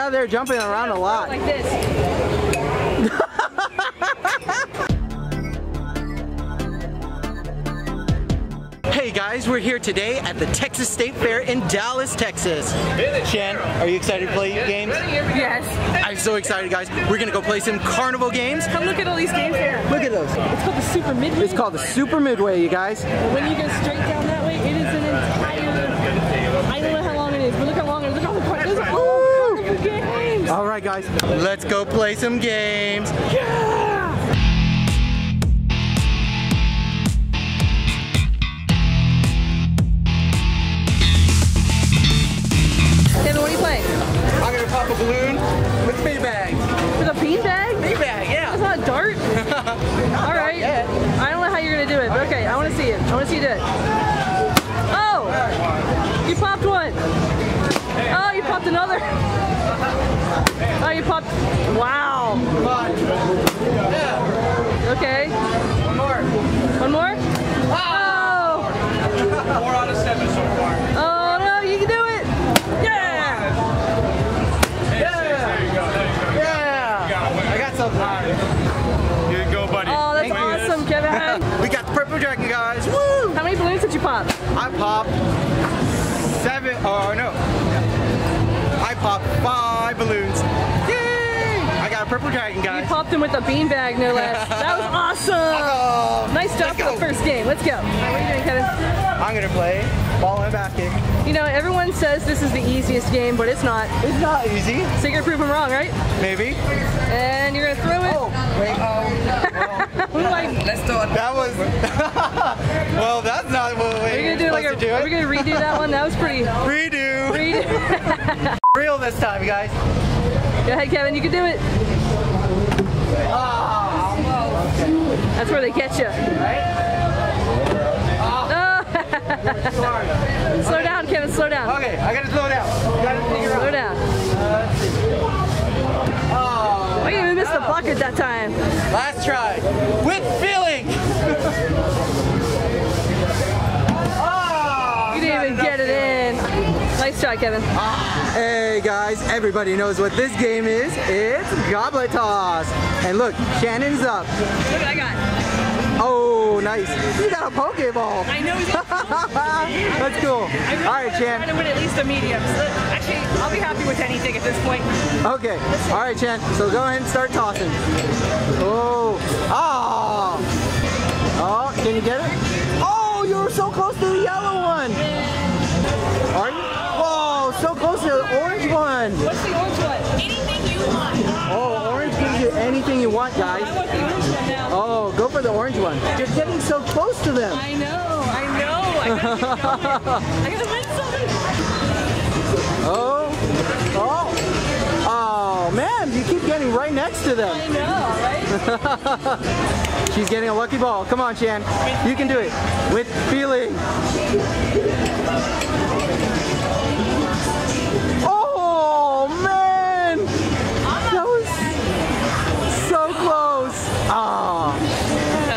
Yeah, they're jumping around a lot. Like this. Hey guys, we're here today at the Texas State Fair in Dallas, Texas. Shan, are you excited to play games? Yes. I'm so excited, guys. We're gonna go play some carnival games. Come look at all these games here. Look at those. It's called the Super Midway. It's called the Super Midway, you guys. When you go straight down that way, it is an entire... I don't know how long it is, but look how long it is. Look how long it is. Oh! Games. All right, guys, let's go play some games. Yeah! Kevin, what are you playing? I'm gonna pop a balloon with bean bags. With a bean bag? Bean bag, yeah. That's not a dart. All right. I don't know how you're gonna do it, but okay, I want to see it. I want to see you do it. Oh, you popped one. Oh, you popped another. Oh, you popped. Wow. Okay. One more. One more? Oh! 4 out of 7 so far. Oh, no, you can do it. Yeah! Yeah! There you go. Yeah! I got something. Here you go, buddy. Oh, that's awesome, Kevin. We got the purple dragon, guys. Woo! How many balloons did you pop? I popped 7. Oh, no. I popped 5 balloons. Yay! I got a purple dragon, guys. You popped him with a beanbag, no less. That was awesome. Awesome. Nice job for the first game. Let's go. What are you doing, Kevin? I'm gonna play ball and back kick. You know, everyone says this is the easiest game, but it's not. It's not easy. So you're gonna prove them wrong, right? Maybe. And you're gonna throw it. Oh, wait. Let's do it. That was. Well, that's not what we're gonna do. Like a, are we gonna redo that one? That was pretty. Redo. Redo. Real this time, guys. Go ahead, Kevin. You can do it. That's where they catch you. Right? Oh. Slow down, Kevin. Slow down. Okay, I gotta slow down. Slow down. Why didn't we miss the bucket that time? Last try. With feeling. You didn't even get it in. Nice try, Kevin. Hey guys, everybody knows what this game is. It's goblet toss. And look, Shannon's up. Look what I got. Oh, nice. You got a Pokeball. I know. That's cool. Really. All right, Shan. I'm trying to win at least a medium. So actually, I'll be happy with anything at this point. Okay. All right, Shan. So go ahead and start tossing. Oh. Oh. Oh, can you get it? Oh, you were so close to the yellow one. Are you? So close to the orange one. What's the orange one? Anything you want. Oh, orange gives you anything you want, guys. I want the orange one now. Oh, go for the orange one. You're getting so close to them. I know, I know. I gotta keep going. I gotta win something. Oh, oh, oh, man, you keep getting right next to them. I know, right? She's getting a lucky ball. Come on, Shan. You can do it with feeling. Oh man, that was so close. Ah,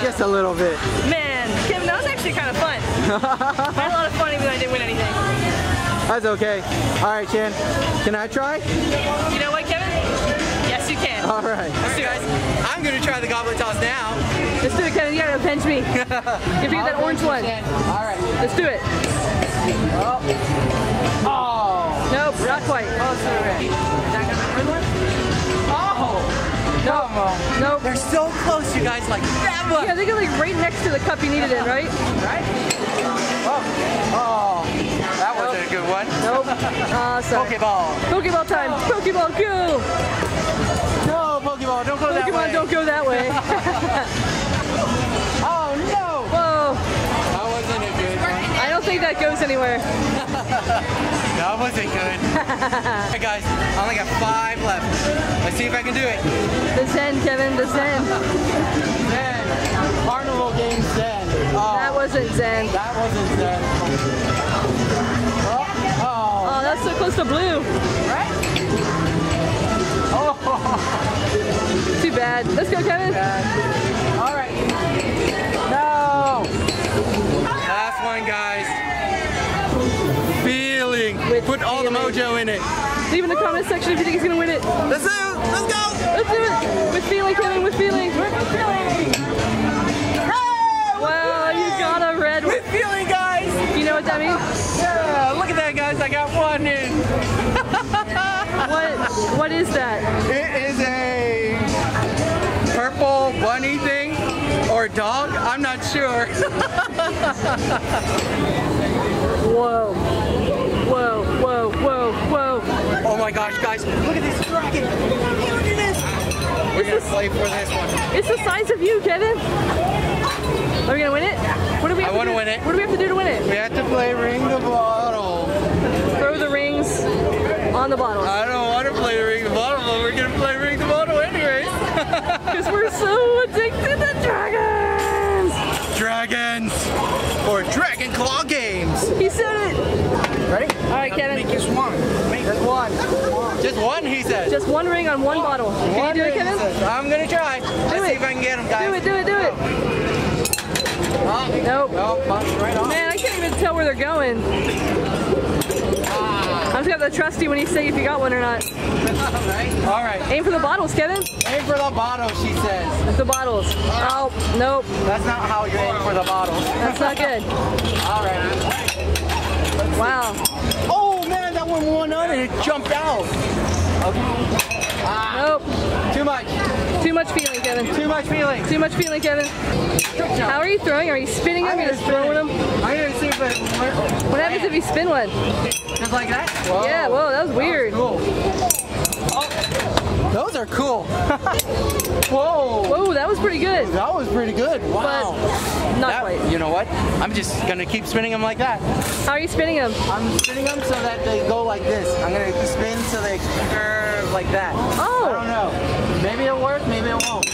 just a little bit. Man, Kevin, that was actually kind of fun. I had a lot of fun even though I didn't win anything. That's okay. All right, Shan, can I try? You know what, Kevin? Yes, you can. All right. Let's do it, guys. I'm gonna try the goblet toss now. Let's do it, Kevin. You gotta pinch me. Give me that orange one. All right. Let's do it. Oh. Oh. Nope, not quite. Oh, it's not red. Is that going to be the red one? Oh! Nope. Nope. They're so close, you guys, like that one. Yeah, they go like right next to the cup you needed in, right? Right? Oh. Oh. That wasn't a good one. Nope. Sorry. Pokeball. Pokeball time. Pokeball, go! No, Pokeball, don't go that way. Pokemon, don't go that way. Oh, no! Whoa. I don't think that goes anywhere. That wasn't good. Hey guys, I only got 5 left. Let's see if I can do it. The Zen, Kevin, the Zen. Zen. Carnival game Zen. Oh, that wasn't Zen. That wasn't Zen. Oh, oh. Oh, that's so close to blue. Right? Oh. Too bad. Let's go, Kevin. All right. No. Last one, guys. Feeling. Put all the mojo in it. Leave in the comment section if you think he's gonna win it. Let's do it. Let's go. Let's do it. With feeling, Kevin. With feeling. With feeling. Oh, wow, you got a red. With feeling, guys. You know what that means? Yeah. Look at that, guys. I got one in. What is that? It is a purple bunny thing or dog. I'm not sure. Whoa. Whoa, whoa, whoa, whoa. Oh my gosh, guys, look at this dragon. Look at this. We're going to play for this one. It's the size of you, Kevin. Are we going to win it? What do we have I want to win it. What do we have to do to win it? We have to play ring the bottle. Throw the rings on the bottle. I don't want to play ring the bottle, but we're going to play ring the bottle anyways. Because we're so addicted to dragons. Dragons. Or Dragon Claw Games. He said it. Ready? All right, Kevin. Make just one. Make just one. Just one, he said. Just one ring on one bottle. Can one you do it, Kevin? I'm gonna try. Let's see if I can get him, guys. Do it, do it, do it. Oh. Nope. Oh, right on. Man, I can't even tell where they're going. Ah. I'm just gonna have to trust you when you say if you got one or not. Right. All right. Aim for the bottles, Kevin. Aim for the bottles, she says. The bottles. Right. Oh, nope. That's not how you aim for the bottles. That's not good. All right. Wow. Oh man, that one went on and it jumped out. Okay. Ah. Nope. Too much. Too much feeling, Kevin. Too much feeling. Too much feeling, Kevin. How are you throwing? Are you spinning them? You're just throwing them? I'm going to see if it works. What happens if you spin one? Just like that? Whoa. Yeah, whoa, that was weird. That was cool. Oh. Those are cool. Whoa. Whoa, that was pretty good. That was pretty good. Wow. But not quite. You know what? I'm just going to keep spinning them like that. How are you spinning them? I'm spinning them so that they go like this. I'm going to spin so they curve like that. Oh. I don't know. Maybe it'll work, maybe it won't.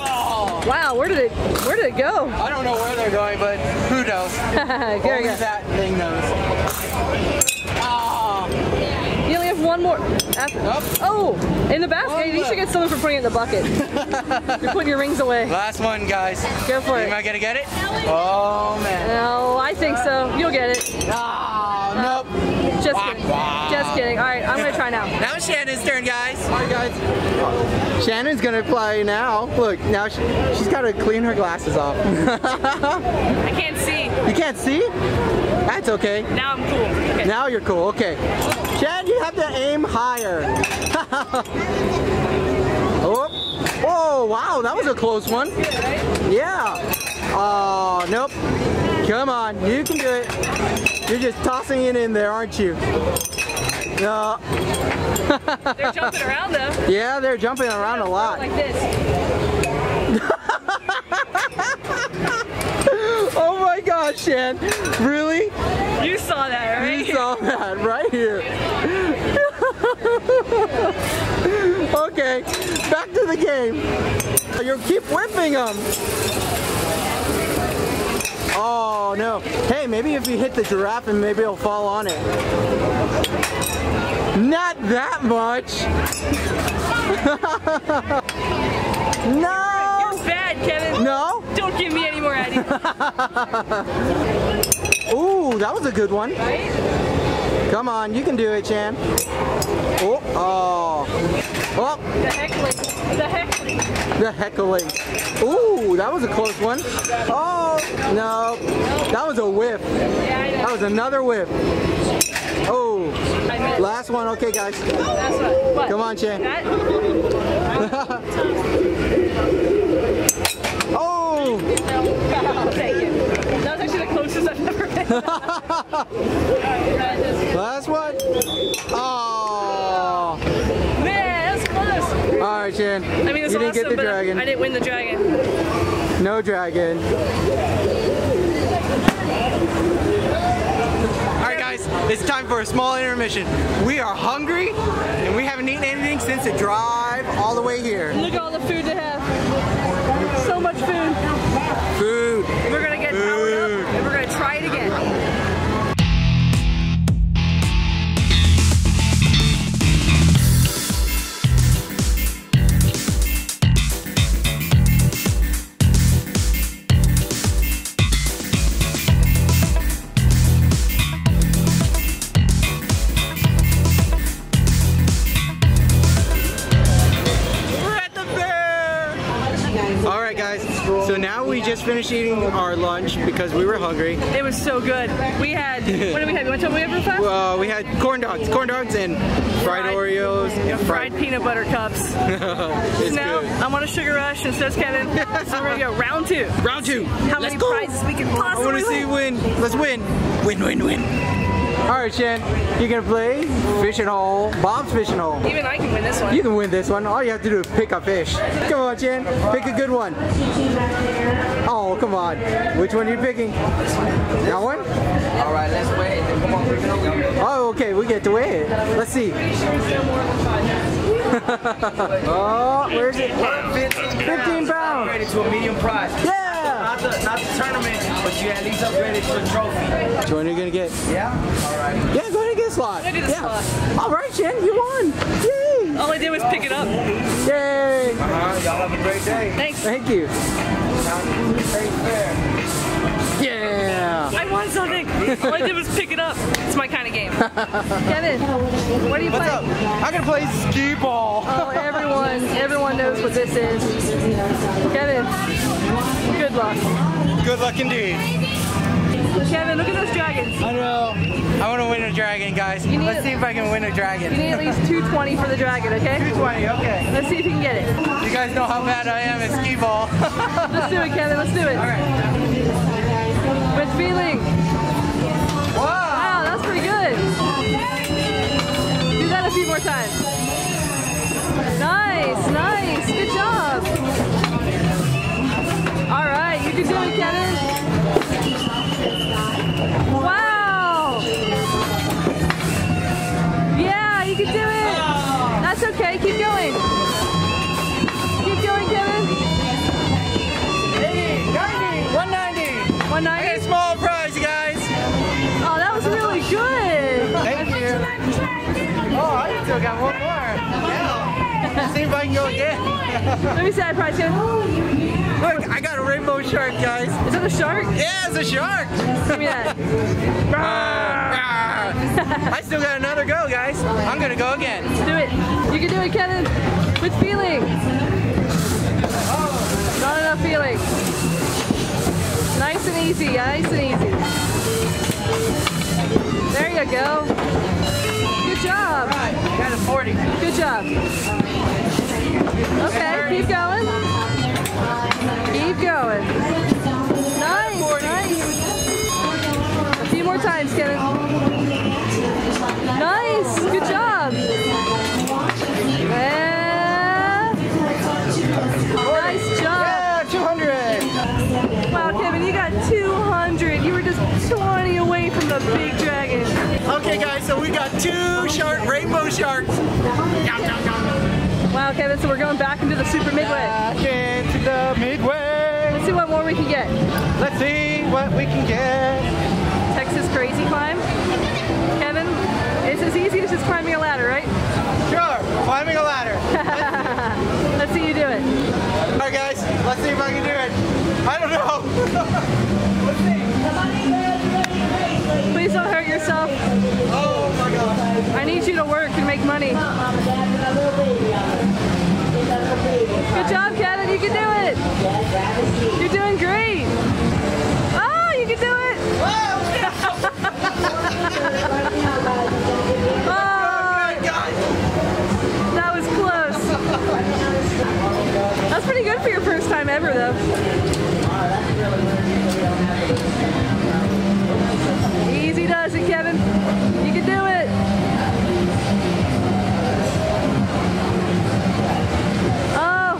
Oh. Wow, where did it go? I don't know where they're going, but who knows? There you go. That thing knows. One more. Oh, in the basket. You should get someone for putting it in the bucket. You're putting your rings away. Last one, guys. Go for it. Am I gonna get it? Oh man. No, I think so. You'll get it. No. Nope. Just kidding. Just kidding. All right, I'm gonna try now. Now it's Shannon's turn, guys. All right, guys. Shannon's gonna play now. Look, now she's gotta clean her glasses off. I can't see. You can't see? That's okay. Now I'm cool. Okay. Now you're cool. Okay. Chad, you have to aim higher. Oh. Oh, wow, that was a close one. Yeah. Oh, nope. Come on, you can do it. You're just tossing it in there, aren't you? No. They're jumping around, though. Yeah, they're jumping around a lot. Like this. Oh my gosh, Shan. Really? You saw that, right? You saw that right here. Okay, back to the game. You keep whipping them. Oh no. Hey, maybe if you hit the giraffe and maybe it'll fall on it. Not that much. No! Kevin. No? Don't give me any more Eddie. Ooh, that was a good one. Right? Come on, you can do it, Chan. Oh. Oh. Oh. The heckling. The heckling. The heckling. Ooh, that was a close one. Oh, no. That was a whiff. Yeah, I know. That was another whiff. Oh. Last one. Okay, guys. Last one. What? Come on, Chan. Oh! Oh, thank you. That was actually the closest I've ever been. Last one. Oh! Man, that was close. All right, Shan. I mean, it's awesome, didn't get the dragon. I didn't win the dragon. No dragon. Alright guys, it's time for a small intermission. We are hungry and we haven't eaten anything since the drive all the way here. Look at all the food they have. So much food. Food. We're gonna get powered up and we're gonna try it again. So now we just finished eating our lunch because we were hungry. It was so good. We had, what did we have? You want to tell me what we had for class? We had corn dogs and fried Oreos. And fried peanut butter cups. Now good. I'm on a sugar rush and so is Kevin. So we're going to go round two. Round two. Let's go. How many prizes we can possibly win. I want to see win. Let's win. Win, win, win. Alright, Shan, you're gonna play Fishing Hole, Bob's Fishing Hole. Even I can win this one. You can win this one. All you have to do is pick a fish. Come on, Shan, pick a good one. Oh, come on. Which one are you picking? That one? Alright, let's weigh it. Come on, oh, okay, we get to weigh it. Let's see. Oh, where's it? 15 pounds. Upgraded to a medium prize. Yeah! Not the tournament, but you at least upgraded to a trophy. Which one are you gonna get? Yeah. All right. Yeah, go ahead and get a slot. I did a slot. All right, Shan, you won. Yay! All I did was pick it up. Yay! Y'all have a great day. Thanks. Thank you. Yeah. I won something. All I did was pick it up. It's my kind of game. Kevin, what are you playing? I'm gonna play skee ball. Oh, everyone knows what this is. Kevin. Good luck. Good luck indeed. Kevin, look at those dragons. I know. I want to win a dragon, guys. Let's see if I can win a dragon. You need at least 220 for the dragon, okay? 220, okay. Let's see if you can get it. You guys know how bad I am at skee ball. Let's do it, Kevin. Let's do it. All right. With feeling. Wow. Wow, that's pretty good. Do that a few more times. Nice, nice. Good job. All right, you can do it, Kevin. Wow! Yeah, you can do it. That's okay. Keep going. Keep going, Kevin. 80, 90, 190. 190. Hey, small prize, you guys. Oh, that was really good. Thank you. Oh, I still got one more. Yeah. See if I can go again. Let me see that prize, Kevin. Look, I got a rainbow shark, guys. Is that a shark? Yeah, it's a shark. Give me that. I still got another go, guys. I'm gonna go again. Let's do it. You can do it, Kevin. With feeling. Oh. Not enough feeling. Nice and easy. Nice and easy. There you go. Good job. All right, got a 40. Good job. Okay, keep going. Keep going. Nice, nice. A few more times, Kevin. Nice, good job. And nice job. Yeah, 200. Wow, Kevin, you got 200. You were just 20 away from the big dragon. Okay, guys, so we got two shark, rainbow sharks. Wow, Kevin, so we're going back into the Super Midway. Back into the Midway. Let's see what more we can get. Let's see what we can get. Texas Crazy Climb. Kevin, it's as easy as just climbing a ladder, right? Sure, climbing a ladder. Let's see you do it. All right, guys, let's see if I can do it. I don't know. Let's see. Please don't hurt yourself. Oh, my God. I need you to work and make money. Good job, Kevin. You can do it. You're doing great. Oh, you can do it. Oh, that was close. That's pretty good for your first time ever, though. Easy does it, Kevin. You can do it.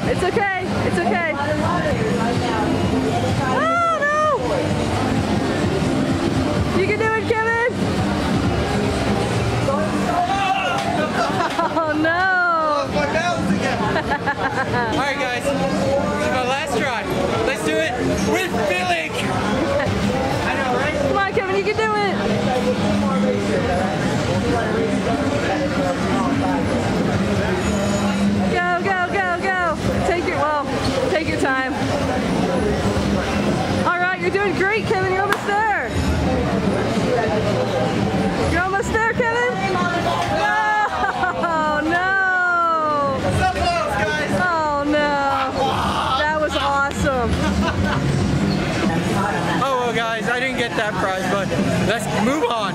It's okay. It's okay. Oh, no! You can do it, Kevin! Oh, no! All right, guys. This is my last try. Let's do it with feeling! I know, right? Come on, Kevin. You can do it! Go, go, go, go! Take your time. All right, you're doing great, Kevin. You're almost there. You're almost there, Kevin. Oh, no. So close, guys. Oh, no. that prize, but let's move on.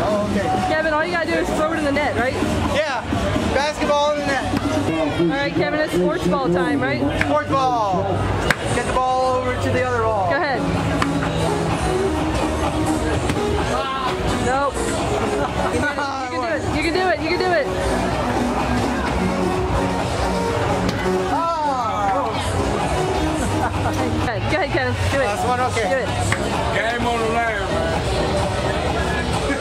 Oh, okay. Kevin, all you gotta do is throw it in the net, right? Yeah, basketball in the net. All right, Kevin, it's sports ball time, right? Sports ball. Get the ball over to the other ball. Go ahead. Nope. You can do it. Okay, go ahead, Kevin. Do it. That's one, okay. Do it. Game on the line, man.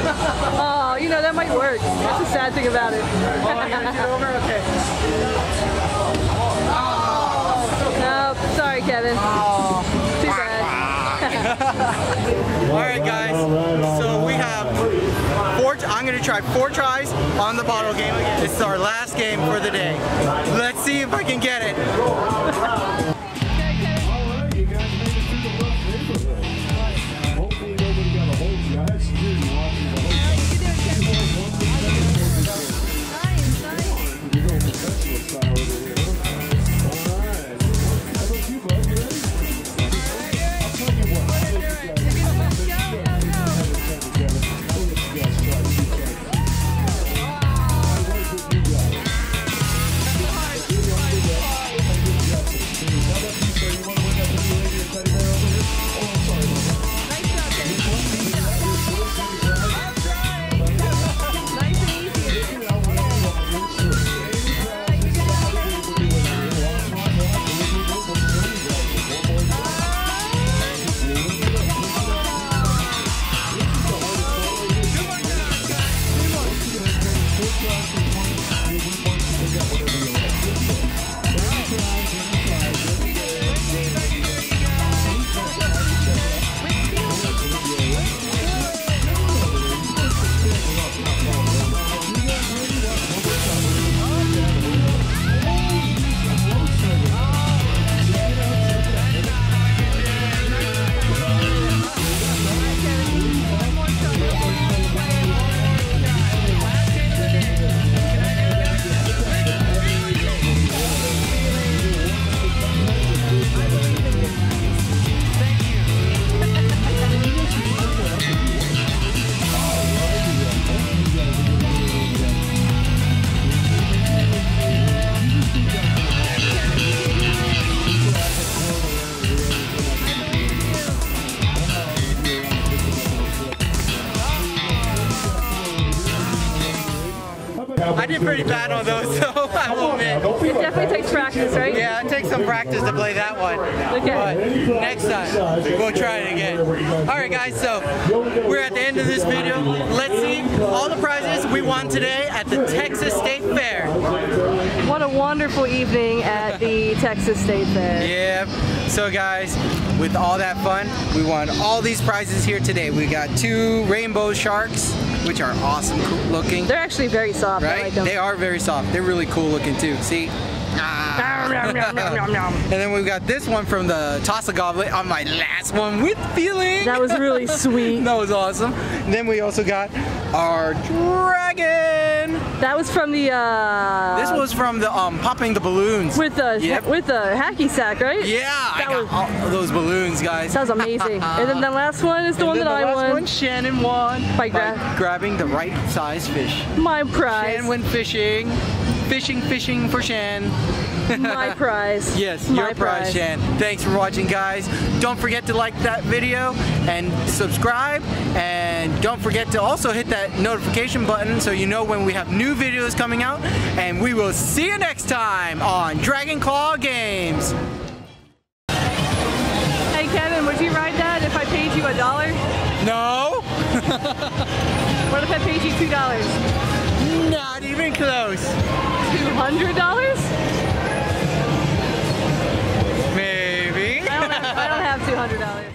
Oh, you know, that might work. That's the sad thing about it. Oh, you gotta get over? Okay. Oh. Nope. Sorry, Kevin. Oh. Too bad. Alright, guys. So we have I'm going to try 4 tries on the bottle game. This is our last game for the day. Let's see if I can get it. I did pretty bad on those, so I will admit. It definitely takes practice, right? Yeah, it takes some practice to play that one. Okay. But next time, we'll try it again. Alright guys, so we're at the end of this video. Let's see all the prizes we won today at the Texas State Fair. What a wonderful evening at the Texas State Fair. Yeah. So guys, with all that fun, we won all these prizes here today. We got 2 rainbow sharks, which are awesome looking. They're actually very soft, right? I like them. They are very soft. They're really cool looking too. See? And then we've got this one from the Toss a Goblet on my last one with feeling. That was really sweet. That was awesome. And then we also got our dragon. That was from the. This was from the popping the balloons with the hacky sack, right? Yeah, I got all those balloons, guys. That was amazing. And then the last one is the one that I won. The last one Shannon won by grabbing the right size fish. My prize. Shannon went fishing. Fishing for Shan. My prize. Yes, your prize, Shan. Thanks for watching, guys. Don't forget to like that video and subscribe. And don't forget to also hit that notification button so you know when we have new videos coming out. And we will see you next time on Dragon Claw Games. Hey, Kevin, would you ride that if I paid you $1? No. What if I paid you $2? Not even close. $200? Maybe. I don't have $200.